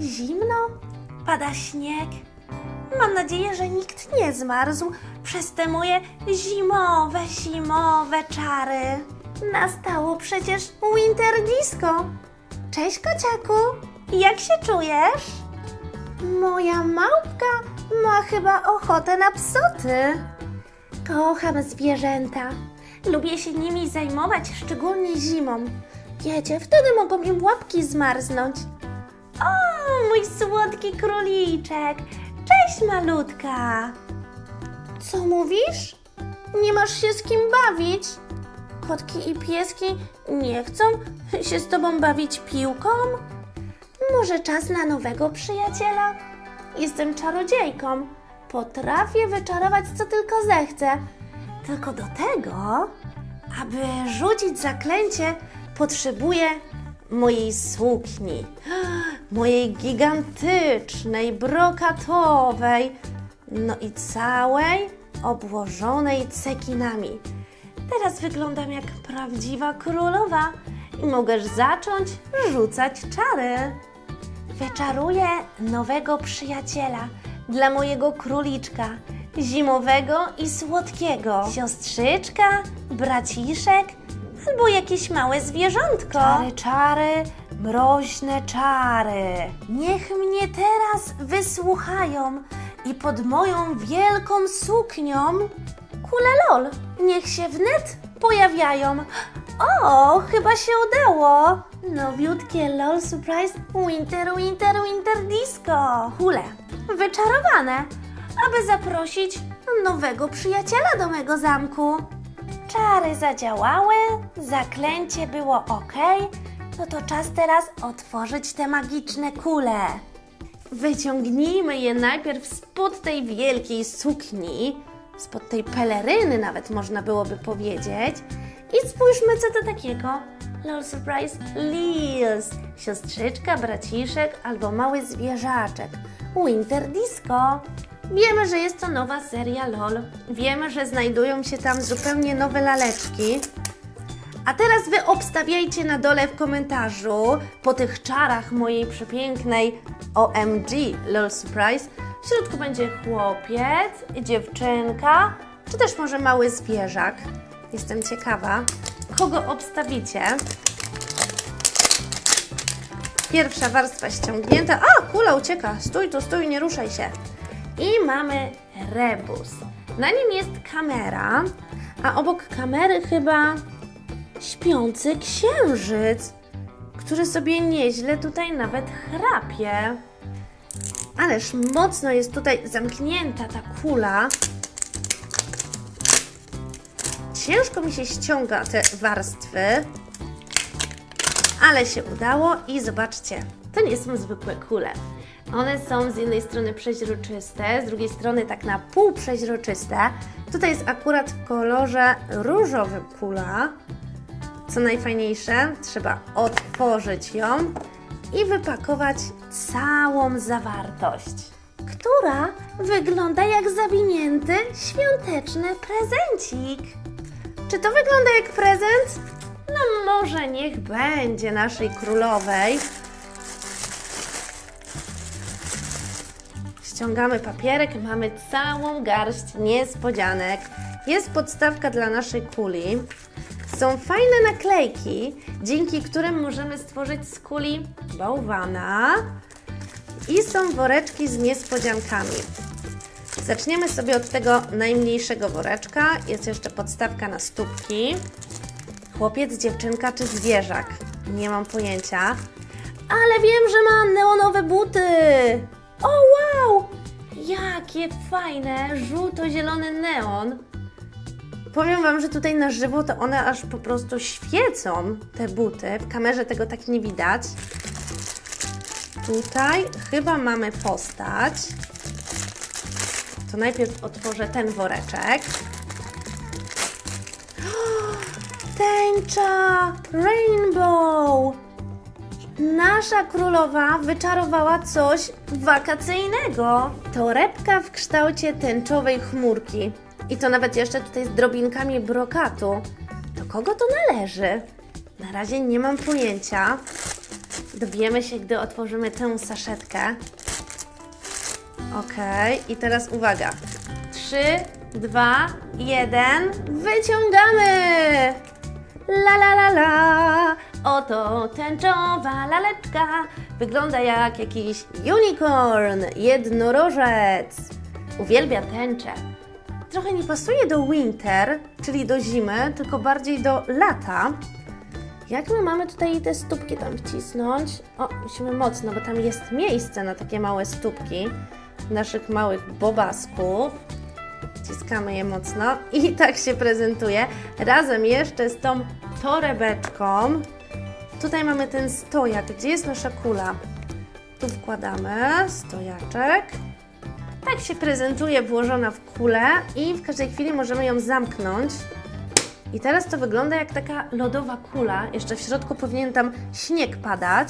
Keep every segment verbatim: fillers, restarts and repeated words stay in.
Zimno, pada śnieg. Mam nadzieję, że nikt nie zmarzł przez te moje zimowe, zimowe czary. Nastało przecież winter disco. Cześć, kociaku. Jak się czujesz? Moja małpka ma chyba ochotę na psoty. Kocham zwierzęta. Lubię się nimi zajmować, szczególnie zimą. Wiecie, wtedy mogą im łapki zmarznąć. O, mój słodki króliczek. Cześć, malutka. Co mówisz? Nie masz się z kim bawić? Kotki i pieski nie chcą się z tobą bawić piłką? Może czas na nowego przyjaciela? Jestem czarodziejką. Potrafię wyczarować, co tylko zechcę. Tylko do tego, aby rzucić zaklęcie, potrzebuję mojej sukni. Mojej gigantycznej, brokatowej. No i całej obłożonej cekinami. Teraz wyglądam jak prawdziwa królowa i mogę zacząć rzucać czary. Wyczaruję nowego przyjaciela dla mojego króliczka, zimowego i słodkiego. Siostrzyczka, braciszek albo jakieś małe zwierzątko. Czary, czary, mroźne czary. Niech mnie teraz wysłuchają i pod moją wielką suknią kule lol, niech się wnet pojawiają. O, chyba się udało. Nowiutkie LOL Surprise Winter, Winter, Winter Disco. Kule wyczarowane, aby zaprosić nowego przyjaciela do mego zamku. Czary zadziałały, zaklęcie było ok. No to czas teraz otworzyć te magiczne kule. Wyciągnijmy je najpierw spod tej wielkiej sukni, spod tej peleryny nawet można byłoby powiedzieć. I spójrzmy, co to takiego. LOL Surprise Lils. Siostrzyczka, braciszek albo mały zwierzaczek. Winter Disco. Wiemy, że jest to nowa seria LOL. Wiemy, że znajdują się tam zupełnie nowe laleczki. A teraz wy obstawiajcie na dole w komentarzu po tych czarach mojej przepięknej O M G LOL Surprise. W środku będzie chłopiec, dziewczynka, czy też może mały zwierzak. Jestem ciekawa, kogo obstawicie. Pierwsza warstwa ściągnięta. A, kula ucieka. Stój tu, stój, nie ruszaj się. I mamy rebus. Na nim jest kamera, a obok kamery chyba śpiący księżyc, który sobie nieźle tutaj nawet chrapie. Ależ mocno jest tutaj zamknięta ta kula. Ciężko mi się ściąga te warstwy, ale się udało i zobaczcie, to nie są zwykłe kule. One są z jednej strony przeźroczyste, z drugiej strony tak na pół przeźroczyste. Tutaj jest akurat w kolorze różowym kula. Co najfajniejsze, trzeba otworzyć ją i wypakować całą zawartość, która wygląda jak zawinięty świąteczny prezencik. Czy to wygląda jak prezent? No może niech będzie naszej królowej. Ściągamy papierek, mamy całą garść niespodzianek. Jest podstawka dla naszej kuli. Są fajne naklejki, dzięki którym możemy stworzyć z kuli bałwana. I są woreczki z niespodziankami. Zaczniemy sobie od tego najmniejszego woreczka. Jest jeszcze podstawka na stópki. Chłopiec, dziewczynka czy zwierzak? Nie mam pojęcia. Ale wiem, że ma neonowe buty. O wow! Jakie fajne, żółto-zielony neon. Powiem wam, że tutaj na żywo to one aż po prostu świecą, te buty. W kamerze tego tak nie widać. Tutaj chyba mamy postać. To najpierw otworzę ten woreczek. O, tęcza Rainbow! Nasza królowa wyczarowała coś wakacyjnego. Torebka w kształcie tęczowej chmurki. I to nawet jeszcze tutaj z drobinkami brokatu. Do kogo to należy? Na razie nie mam pojęcia. Dowiemy się, gdy otworzymy tę saszetkę. Ok, i teraz uwaga. trzy, dwa, jeden. Wyciągamy! La la la la! Oto tęczowa laleczka. Wygląda jak jakiś unicorn, jednorożec. Uwielbia tęczę. Trochę nie pasuje do winter, czyli do zimy, tylko bardziej do lata. Jak my mamy tutaj te stópki tam wcisnąć? O, musimy mocno, bo tam jest miejsce na takie małe stópki naszych małych bobasków. Wciskamy je mocno i tak się prezentuje. Razem jeszcze z tą torebeczką. Tutaj mamy ten stojak. Gdzie jest nasza kula? Tu wkładamy stojaczek. Tak się prezentuje, włożona w kulę i w każdej chwili możemy ją zamknąć. I teraz to wygląda jak taka lodowa kula. Jeszcze w środku powinien tam śnieg padać.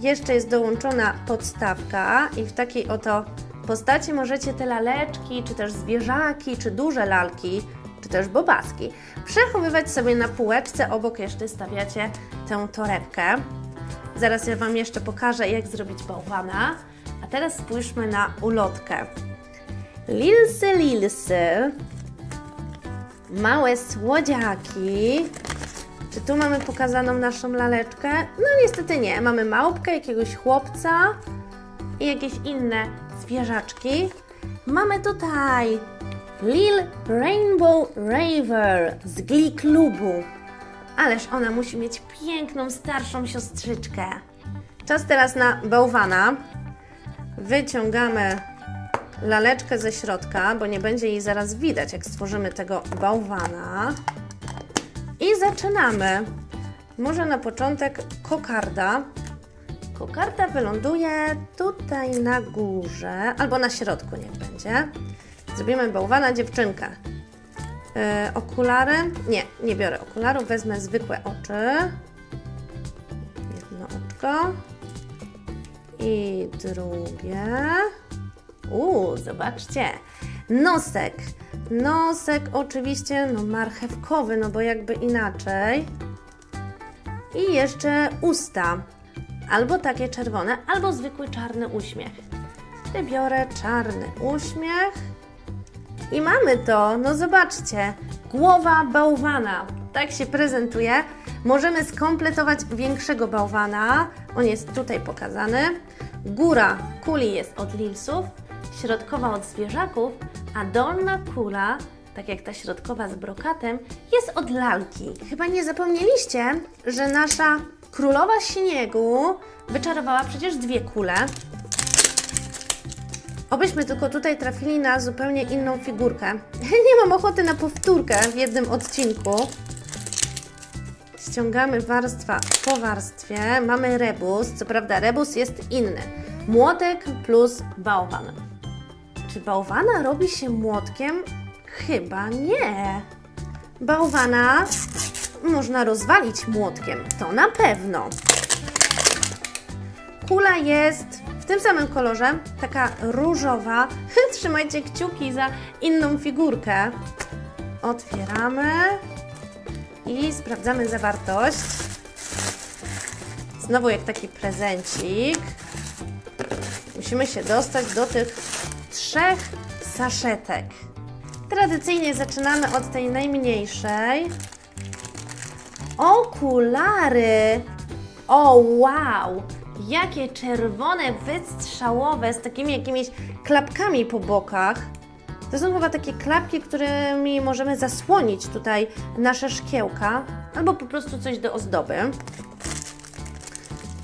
Jeszcze jest dołączona podstawka i w takiej oto postaci możecie te laleczki, czy też zwierzaki, czy duże lalki, czy też bobaski przechowywać sobie na półeczce, obok jeszcze stawiacie tę torebkę. Zaraz ja Wam jeszcze pokażę, jak zrobić bałwana. A teraz spójrzmy na ulotkę. Lilsy, lilsy. Małe słodziaki. Czy tu mamy pokazaną naszą laleczkę? No niestety nie. Mamy małpkę, jakiegoś chłopca i jakieś inne zwierzaczki. Mamy tutaj Lil Rainbow Raver z Glee Clubu. Ależ ona musi mieć piękną, starszą siostrzyczkę. Czas teraz na bałwana. Wyciągamy laleczkę ze środka, bo nie będzie jej zaraz widać, jak stworzymy tego bałwana. I zaczynamy. Może na początek kokarda. Kokarda wyląduje tutaj na górze, albo na środku niech będzie. Zrobimy bałwana, dziewczynkę. Yy, okulary? Nie, nie biorę okularów, wezmę zwykłe oczy. Jedno oczko. I drugie. Uuu, zobaczcie. Nosek. Nosek oczywiście, no marchewkowy, no bo jakby inaczej. I jeszcze usta. Albo takie czerwone, albo zwykły czarny uśmiech. Tutaj biorę czarny uśmiech. I mamy to, no zobaczcie. Głowa bałwana. Tak się prezentuje. Możemy skompletować większego bałwana. On jest tutaj pokazany. Góra kuli jest od lilsów, środkowa od zwierzaków, a dolna kula, tak jak ta środkowa z brokatem, jest od lalki. Chyba nie zapomnieliście, że nasza królowa śniegu wyczarowała przecież dwie kule. Obyśmy tylko tutaj trafili na zupełnie inną figurkę. Nie mam ochoty na powtórkę w jednym odcinku. Ściągamy warstwa po warstwie. Mamy rebus. Co prawda rebus jest inny. Młotek plus bałwan. Czy bałwana robi się młotkiem? Chyba nie. Bałwana można rozwalić młotkiem. To na pewno. Kula jest w tym samym kolorze. Taka różowa. Trzymajcie kciuki za inną figurkę. Otwieramy. I sprawdzamy zawartość. Znowu jak taki prezencik. Musimy się dostać do tych trzech saszetek. Tradycyjnie zaczynamy od tej najmniejszej. Okulary! O wow! Jakie czerwone, wystrzałowe, z takimi jakimiś klapkami po bokach. To są chyba takie klapki, którymi możemy zasłonić tutaj nasze szkiełka, albo po prostu coś do ozdoby.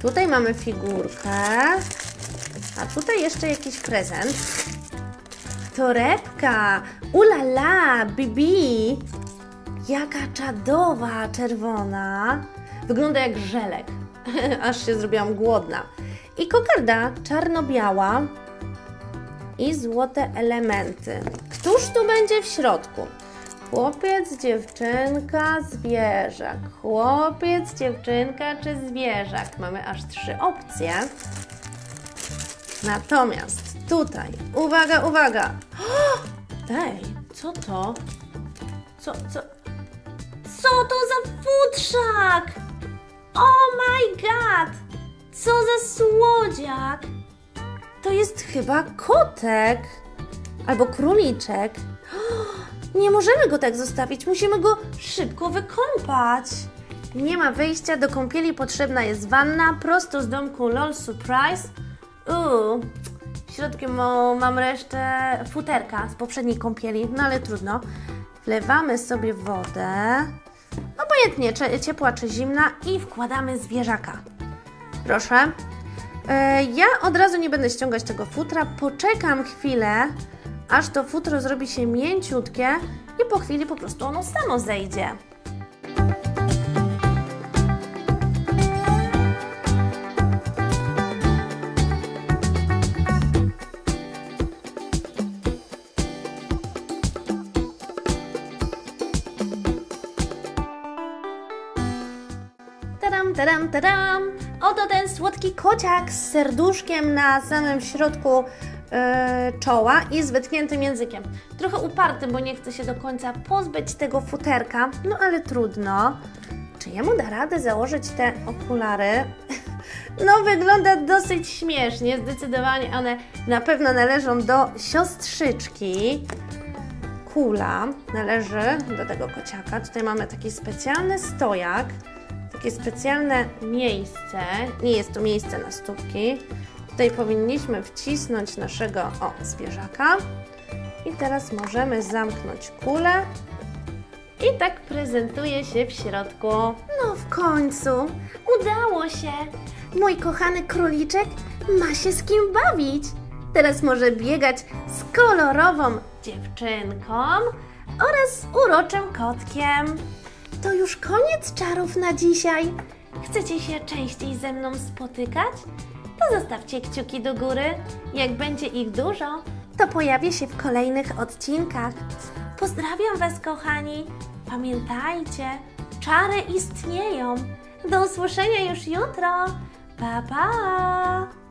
Tutaj mamy figurkę, a tutaj jeszcze jakiś prezent. Torebka! Ulala, bibi! Jaka czadowa czerwona! Wygląda jak żelek, aż się zrobiłam głodna. I kokarda czarno-biała. I złote elementy. Któż tu będzie w środku? Chłopiec, dziewczynka, zwierzak. Chłopiec, dziewczynka czy zwierzak. Mamy aż trzy opcje. Natomiast tutaj, uwaga, uwaga. Ej, co to? Co, co? Co to za futrzak? Oh my god! Co za słodziak! To jest chyba kotek. Albo króliczek. Nie możemy go tak zostawić, musimy go szybko wykąpać. Nie ma wyjścia, do kąpieli potrzebna jest wanna prosto z domku LOL Surprise. Uuu, środkiem mam resztę futerka z poprzedniej kąpieli, no ale trudno. Wlewamy sobie wodę, obojętnie czy ciepła czy zimna, i wkładamy zwierzaka. Proszę. Ja od razu nie będę ściągać tego futra, poczekam chwilę, aż to futro zrobi się mięciutkie i po chwili po prostu ono samo zejdzie. Tadam, tadam, tadam! Oto ten słodki kociak z serduszkiem na samym środku czoła i z wytkniętym językiem. Trochę uparty, bo nie chce się do końca pozbyć tego futerka, no ale trudno. Czy jemu da radę założyć te okulary? No wygląda dosyć śmiesznie, zdecydowanie one na pewno należą do siostrzyczki. Kula należy do tego kociaka. Tutaj mamy taki specjalny stojak, takie specjalne miejsce, nie jest to miejsce na stópki. Tutaj powinniśmy wcisnąć naszego o, zwierzaka i teraz możemy zamknąć kulę i tak prezentuje się w środku. No w końcu udało się! Mój kochany króliczek ma się z kim bawić. Teraz może biegać z kolorową dziewczynką oraz uroczym kotkiem. To już koniec czarów na dzisiaj. Chcecie się częściej ze mną spotykać? To zostawcie kciuki do góry. Jak będzie ich dużo, to pojawię się w kolejnych odcinkach. Pozdrawiam Was, kochani. Pamiętajcie, czary istnieją. Do usłyszenia już jutro. Pa, pa!